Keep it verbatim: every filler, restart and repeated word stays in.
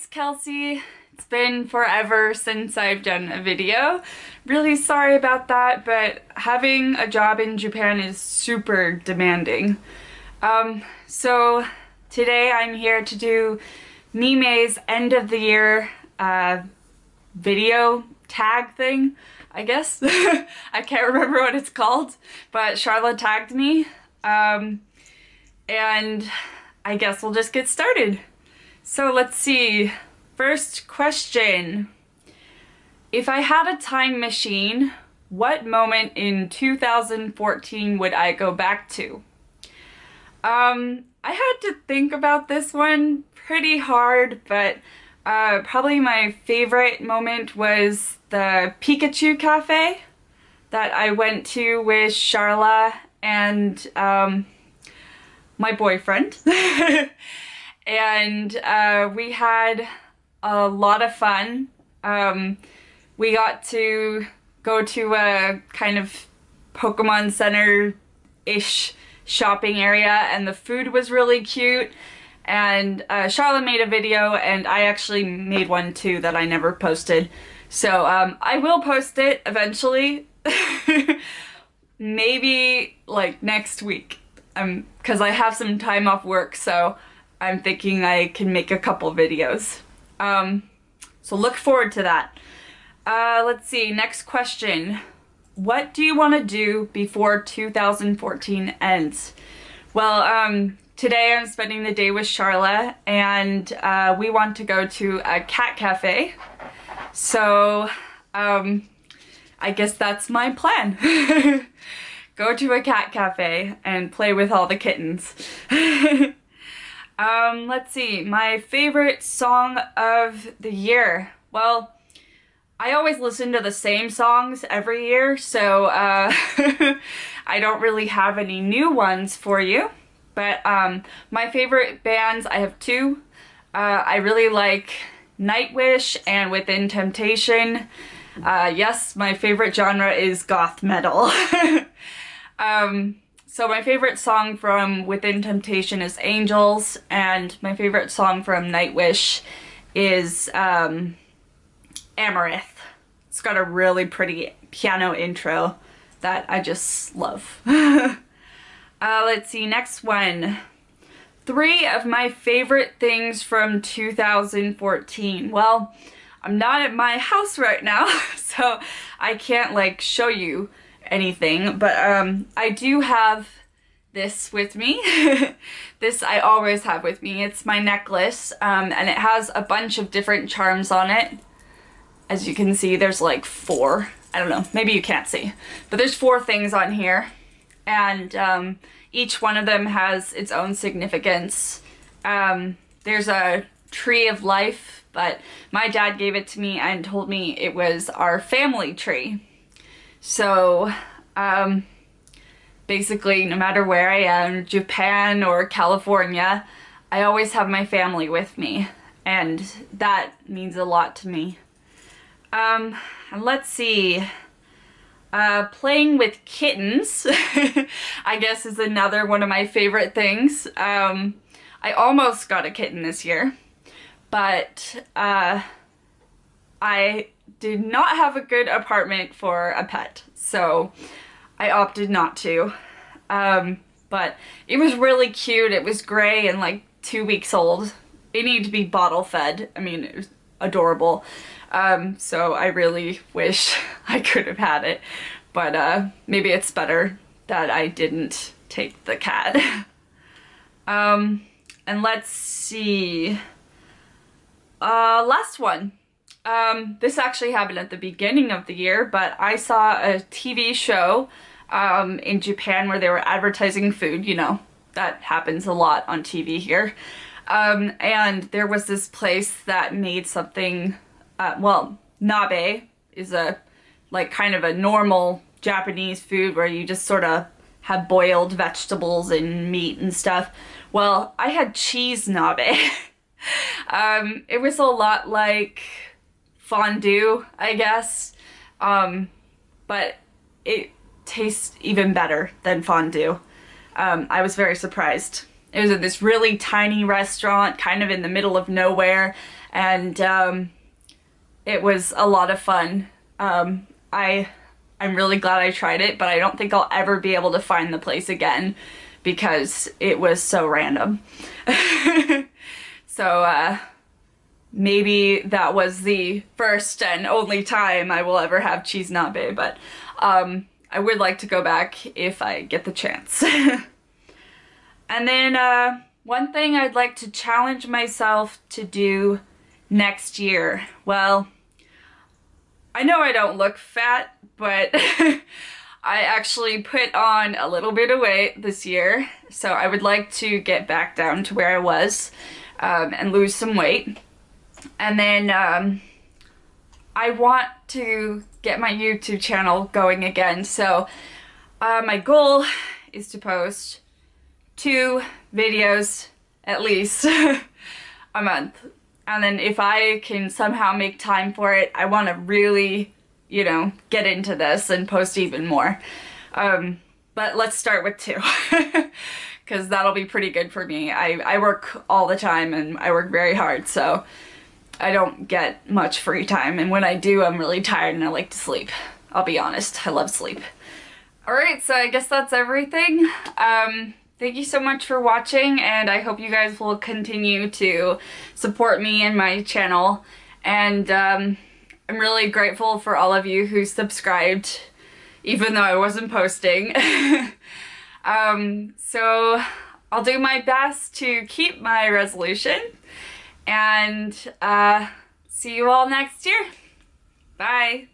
it's Kelsey. It's been forever since I've done a video. Really sorry about that, but having a job in Japan is super demanding. Um, so today I'm here to do Mimei's end of the year uh, video tag thing, I guess. I can't remember what it's called, but Sharla tagged me. Um, and I guess we'll just get started. So let's see. First question. If I had a time machine, what moment in two thousand fourteen would I go back to? Um, I had to think about this one pretty hard, but uh, probably my favorite moment was the Pikachu cafe that I went to with Sharla and um, my boyfriend. And uh, we had a lot of fun. Um, we got to go to a kind of Pokemon Center-ish shopping area, and the food was really cute. And uh, Sharla made a video, and I actually made one too that I never posted. So um, I will post it eventually. Maybe like next week, um, because I have some time off work, so I'm thinking I can make a couple videos. Um, so look forward to that. Uh, let's see, next question. What do you want to do before two thousand fourteen ends? Well, um, today I'm spending the day with Sharla, and uh, we want to go to a cat cafe. So um, I guess that's my plan. Go to a cat cafe and play with all the kittens. Um, let's see, my favorite song of the year. Well, I always listen to the same songs every year, so uh, I don't really have any new ones for you. But um, my favorite bands, I have two. Uh, I really like Nightwish and Within Temptation. Uh, yes, my favorite genre is goth metal. um, So my favorite song from Within Temptation is Angels, and my favorite song from Nightwish is um, Amarith. It's got a really pretty piano intro that I just love. uh, let's see, next one. Three of my favorite things from two thousand fourteen. Well, I'm not at my house right now, so I can't like show you anything, but um, I do have this with me. This I always have with me. It's my necklace, um, and it has a bunch of different charms on it. As you can see, there's like four. I don't know, maybe you can't see, but there's four things on here, and um, each one of them has its own significance. Um, there's a tree of life, but my dad gave it to me and told me it was our family tree. So, um, basically, no matter where I am, Japan or California, I always have my family with me, and that means a lot to me. Um, and let's see, uh, playing with kittens, I guess, is another one of my favorite things. Um, I almost got a kitten this year, but, uh, I did not have a good apartment for a pet, so I opted not to. Um, but it was really cute. It was gray and like two weeks old. It needed to be bottle fed. I mean, it was adorable. Um, so I really wish I could have had it, but uh, maybe it's better that I didn't take the cat. um, and let's see. Uh, last one. Um, this actually happened at the beginning of the year, but I saw a T V show um, in Japan where they were advertising food. You know, that happens a lot on T V here. Um, and there was this place that made something, uh, well, nabe is a, like, kind of a normal Japanese food where you just sort of have boiled vegetables and meat and stuff. Well, I had cheese nabe. um, it was a lot like fondue, I guess, um, but it tastes even better than fondue. Um, I was very surprised. It was at this really tiny restaurant, kind of in the middle of nowhere, and um, it was a lot of fun. Um, I, I'm really glad I tried it, but I don't think I'll ever be able to find the place again because it was so random. So uh, maybe that was the first and only time I will ever have cheese nabe, but um, I would like to go back if I get the chance. And then uh, one thing I'd like to challenge myself to do next year. Well, I know I don't look fat, but I actually put on a little bit of weight this year. So I would like to get back down to where I was um, and lose some weight. And then um, I want to get my YouTube channel going again. So uh, my goal is to post two videos at least a month, and then if I can somehow make time for it, I want to really, you know, get into this and post even more, um, but let's start with two because that'll be pretty good for me. I, I work all the time and I work very hard, so I don't get much free time, and when I do, I'm really tired and I like to sleep. I'll be honest, I love sleep. Alright, so I guess that's everything. um, Thank you so much for watching, and I hope you guys will continue to support me and my channel. And um, I'm really grateful for all of you who subscribed, even though I wasn't posting. um, so I'll do my best to keep my resolution, and uh, see you all next year. Bye!